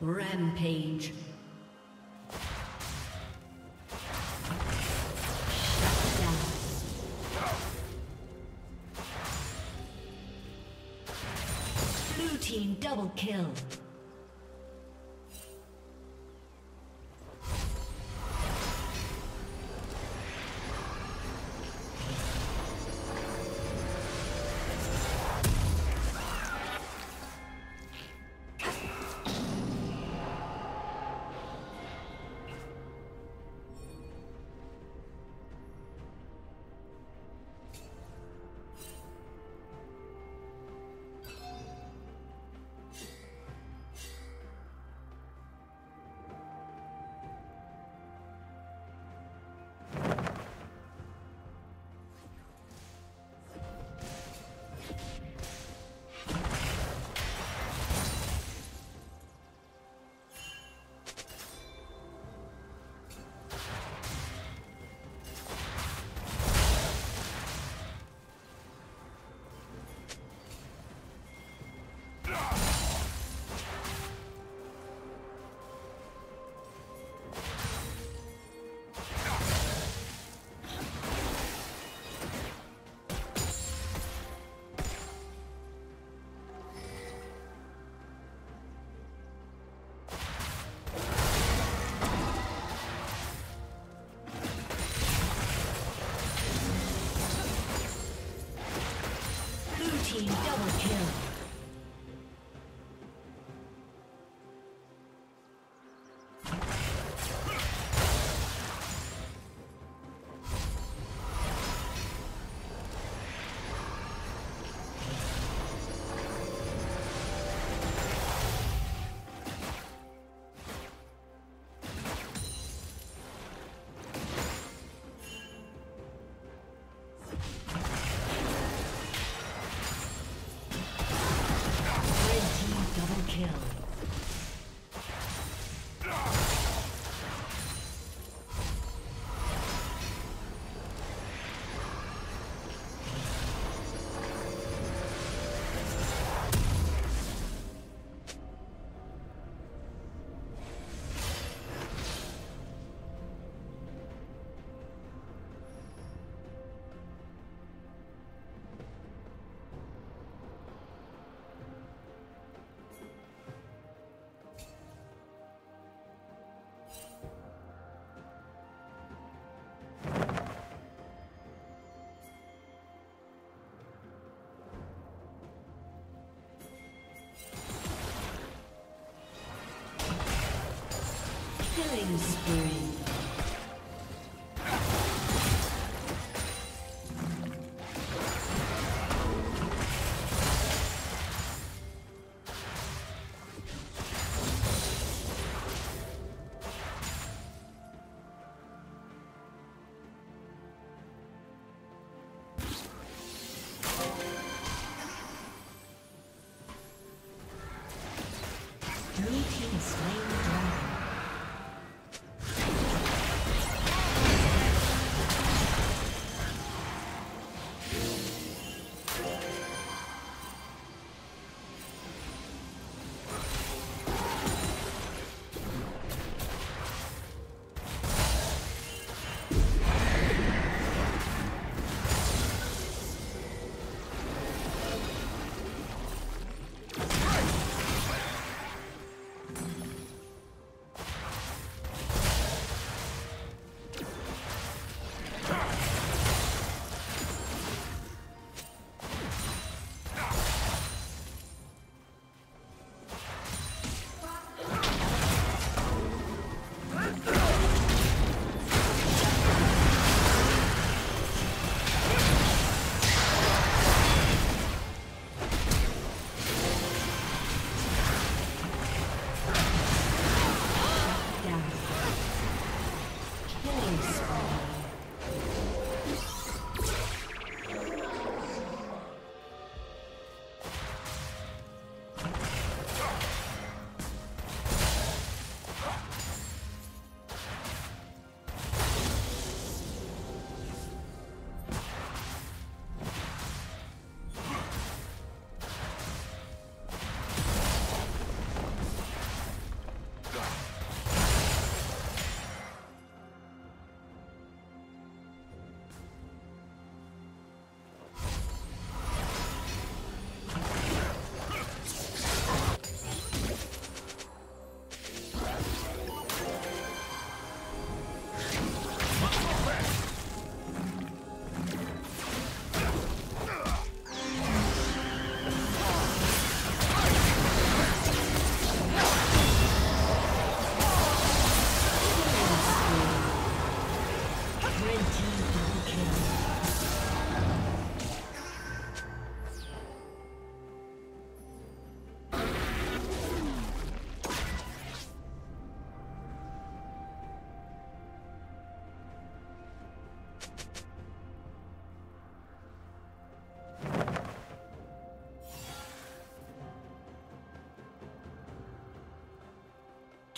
Rampage. Team double kill. Double kill. Killing spree. Blue team slain the dragon.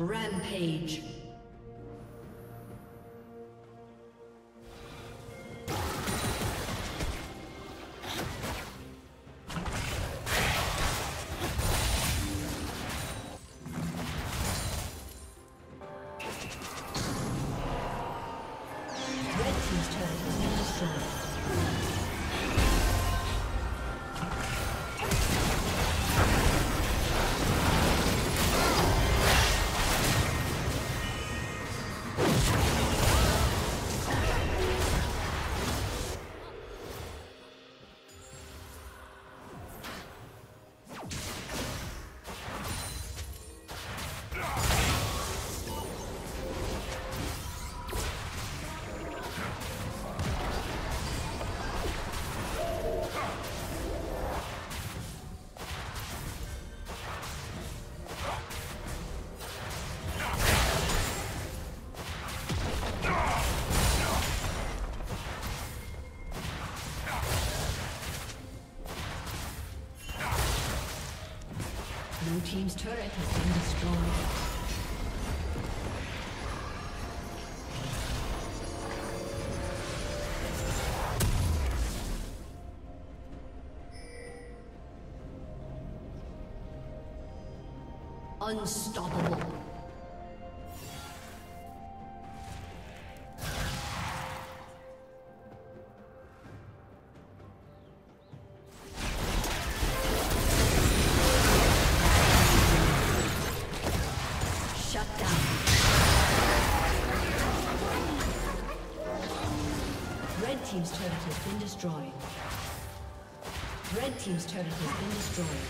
Rampage. Blue team's turret has been destroyed. Unstoppable. Team's turret has been destroyed. Red team's turret has been destroyed.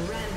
Red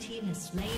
team has slain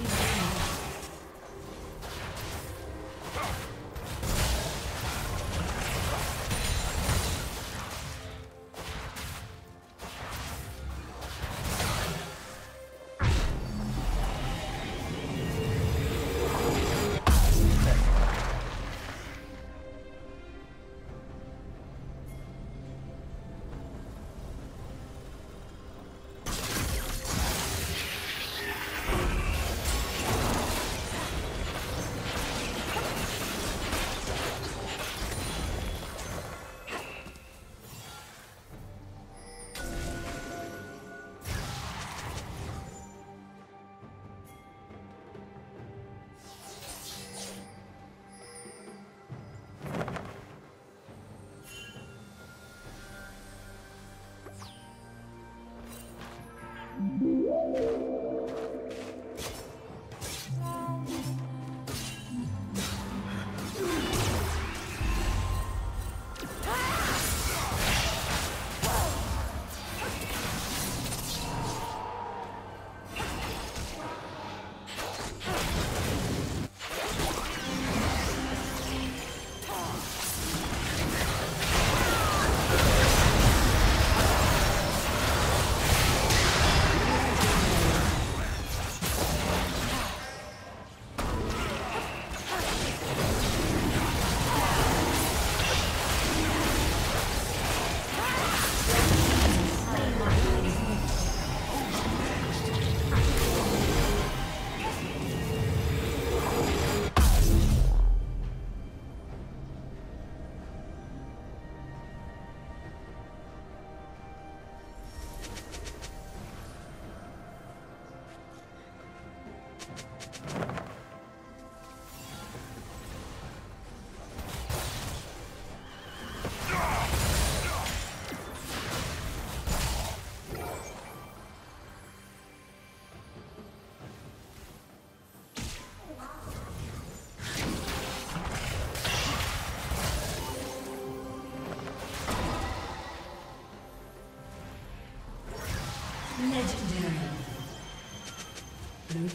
the Blue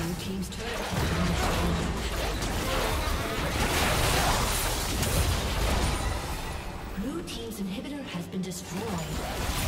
Blue team's turret has been destroyed. Blue team's inhibitor has been destroyed.